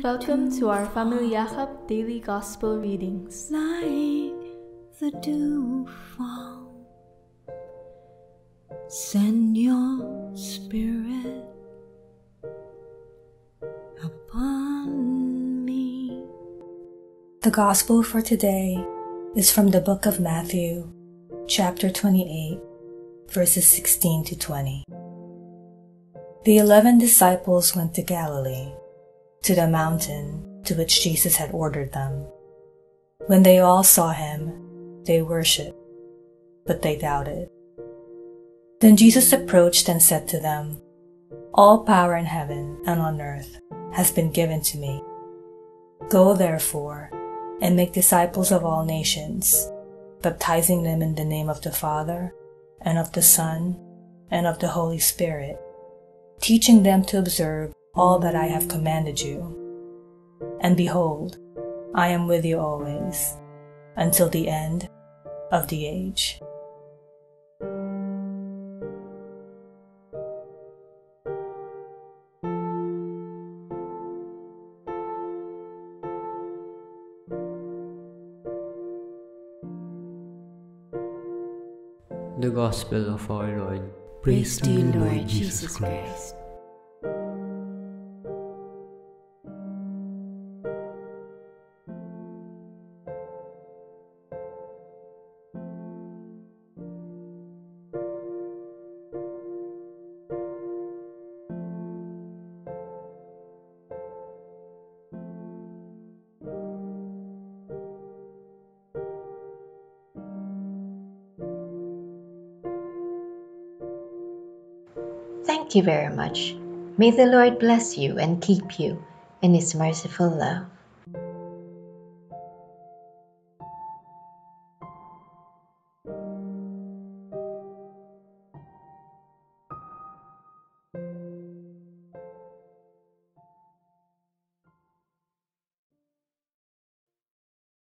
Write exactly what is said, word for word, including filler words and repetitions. Welcome to our Family Yakap daily gospel readings. Like the dew fall, send your spirit upon me. The gospel for today is from the book of Matthew, chapter twenty-eight, verses sixteen to twenty. The eleven disciples went to Galilee, to the mountain to which Jesus had ordered them. When they all saw him, they worshipped, but they doubted. Then Jesus approached and said to them, "All power in heaven and on earth has been given to me. Go therefore and make disciples of all nations, baptizing them in the name of the Father, and of the Son, and of the Holy Spirit, teaching them to observe all that I have commanded you. And behold, I am with you always, until the end of the age." The Gospel of our Lord. Praise to you, Lord Jesus Christ. Thank you very much. May the Lord bless you and keep you in His merciful love.